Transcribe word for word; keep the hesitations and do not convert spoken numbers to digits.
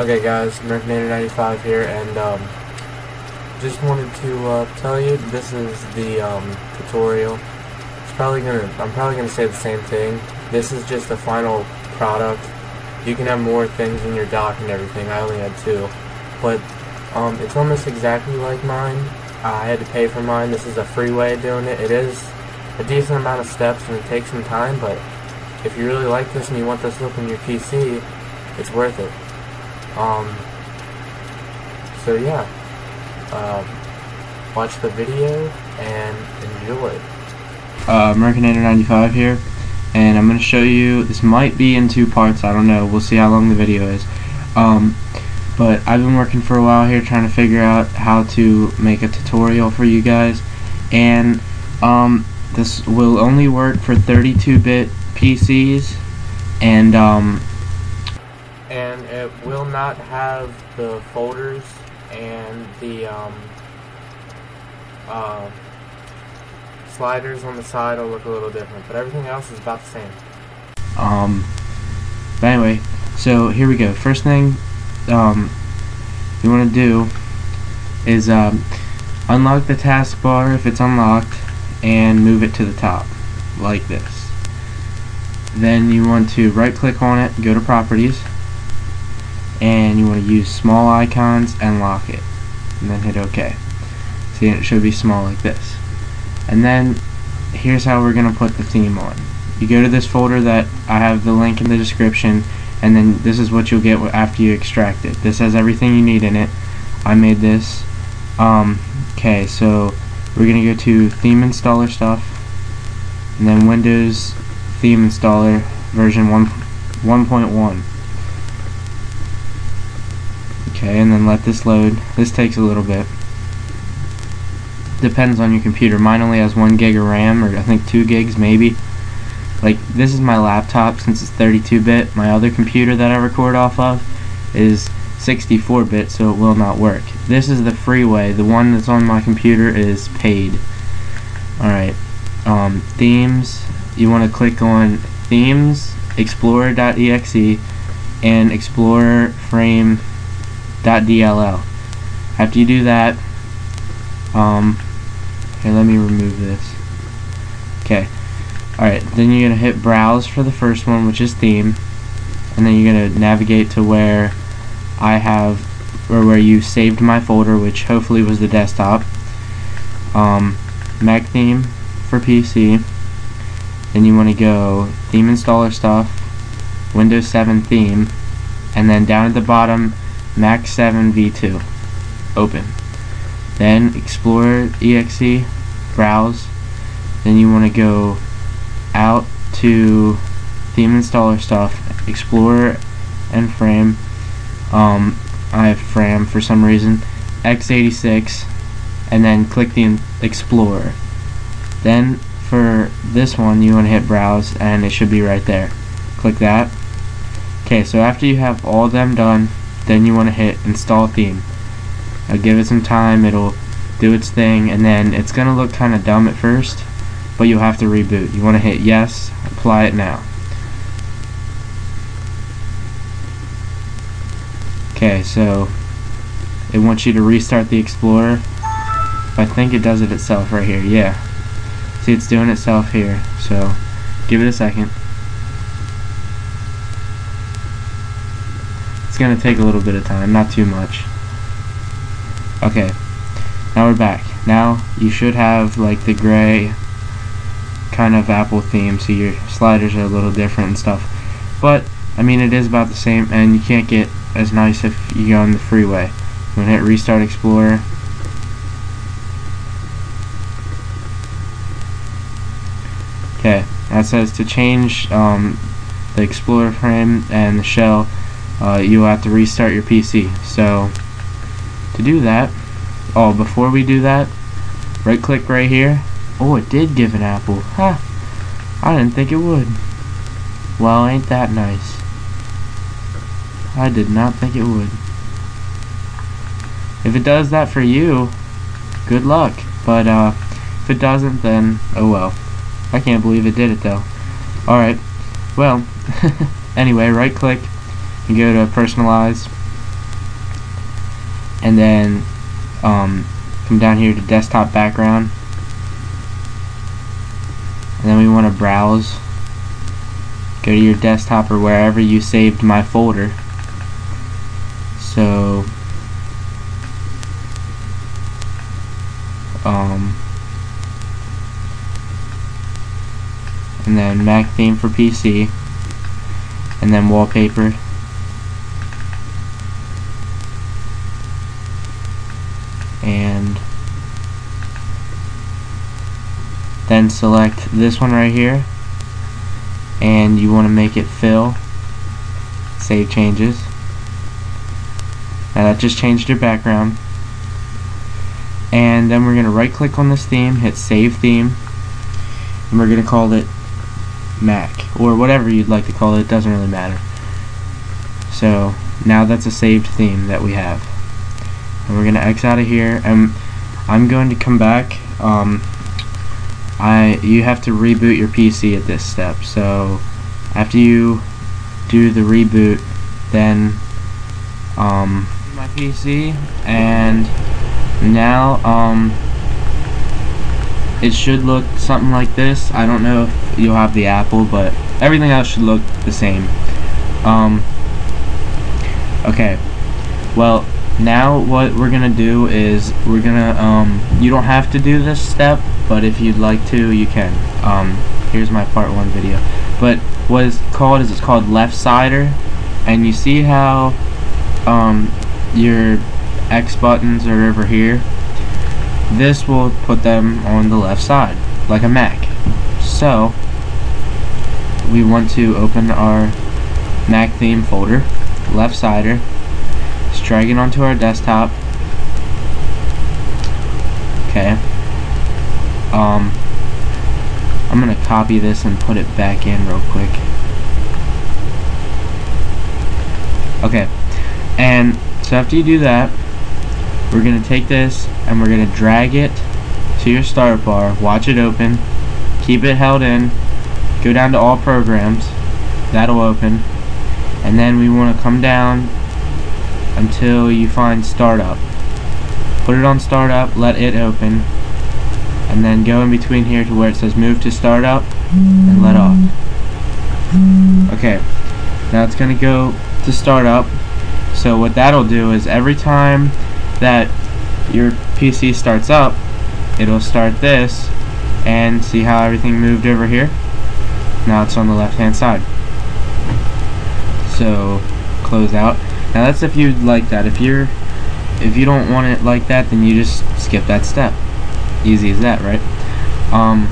Okay guys, Merkinator ninety-five here, and um, just wanted to uh, tell you this is the um, tutorial. It's probably gonna, I'm probably gonna say the same thing. This is just the final product. You can have more things in your dock and everything. I only had two, but um, it's almost exactly like mine. I had to pay for mine. This is a free way of doing it. It is a decent amount of steps and it takes some time, but if you really like this and you want this look on your P C, it's worth it. Um, so yeah, um, watch the video and enjoy. Uh, Merkinator ninety-five here, and I'm going to show you, this might be in two parts, I don't know, we'll see how long the video is. Um, but I've been working for a while here trying to figure out how to make a tutorial for you guys, and um, this will only work for thirty-two bit P Cs, and um, and it will not have the folders and the um, uh, sliders on the side will look a little different, but everything else is about the same. Um, but anyway, so here we go. First thing um, you want to do is um, unlock the taskbar if it's unlocked and move it to the top like this. Then you want to right click on it, go to properties, and you want to use small icons and lock it, and then hit OK. See, it should be small like this. And then here's how we're going to put the theme on. You go to this folder that I have the link in the description, and then this is what you'll get after you extract it. This has everything you need in it. I made this. Um, okay, so we're going to go to theme installer stuff, and then Windows theme installer version one point one. Okay, and then let this load. This takes a little bit. Depends on your computer. Mine only has one gig of RAM, or I think two gigs maybe. Like, this is my laptop since it's thirty-two bit. My other computer that I record off of is sixty-four bit, so it will not work. This is the free way. The one that's on my computer is paid. Alright, um, themes. You want to click on themes, Explorer dot E X E, and ExplorerFrame dot D L L. After you do that, um, here, let me remove this. Okay, alright, then you're going to hit browse for the first one, which is theme, and then you're going to navigate to where I have, or where you saved my folder, which hopefully was the desktop. Um, Mac theme for P C, then you want to go theme installer stuff, Windows seven theme, and then down at the bottom, Mac seven V two, open. Then Explorer dot E X E, browse. Then you want to go out to theme installer stuff, Explorer and Frame. Um, I have Frame for some reason. x eighty-six, and then click the Explorer. Then for this one, you want to hit browse, and it should be right there. Click that. Okay, so after you have all of them done, then you want to hit install theme. Now give it some time, it'll do its thing, and then it's going to look kind of dumb at first, but you'll have to reboot. You want to hit yes, apply it now. Okay, so it wants you to restart the Explorer. I think it does it itself right here, yeah. See, it's doing itself here, so give it a second. Going to take a little bit of time, not too much. Okay, now we're back. Now you should have like the gray kind of Apple theme, so your sliders are a little different and stuff, but I mean it is about the same, and you can't get as nice if you go on the freeway. I'm going to hit restart Explorer, okay, that says to change um, the Explorer frame and the shell, Uh, you'll have to restart your P C. So to do that, oh, before we do that, right click right here. Oh, it did give an apple. Ha! Huh. I didn't think it would. Well, ain't that nice. I did not think it would. If it does that for you, good luck. But uh, if it doesn't, then oh well. I can't believe it did it though. Alright, well, anyway, right click. You go to personalize, and then um, come down here to desktop background, and then we want to browse. Go to your desktop or wherever you saved my folder. So um, and then Mac theme for P C, and then wallpaper. And then select this one right here, and you want to make it fill, save changes. Now that just changed your background. And then we're going to right click on this theme, hit save theme, and we're going to call it Mac, or whatever you'd like to call it, it doesn't really matter. So now that's a saved theme that we have. And we're going to X out of here, and I'm going to come back. Um, I you have to reboot your P C at this step, so after you do the reboot, then um, my P C, and now um, it should look something like this. I don't know if you'll have the Apple, but everything else should look the same. Um, okay, well, now what we're gonna do is we're gonna um, you don't have to do this step, but if you'd like to, you can. Um, here's my part one video. But what it's called is it's called Left Sider, and you see how um, your X buttons are over here. This will put them on the left side, like a Mac. So we want to open our Mac theme folder, Left Sider. Let's drag it onto our desktop. Okay. Um, I'm gonna copy this and put it back in real quick. Okay, and so after you do that, we're gonna take this and we're gonna drag it to your start bar, watch it open, keep it held in, go down to all programs, that'll open, and then we wanna come down until you find startup. Put it on startup, let it open, and then go in between here to where it says move to startup and let off. Okay, now it's going to go to startup. So what that'll do is every time that your P C starts up, it'll start this, and see how everything moved over here? Now it's on the left hand side. So close out. Now that's if you'd like that. If you're if you don't want it like that, then you just skip that step. Easy as that, right? Um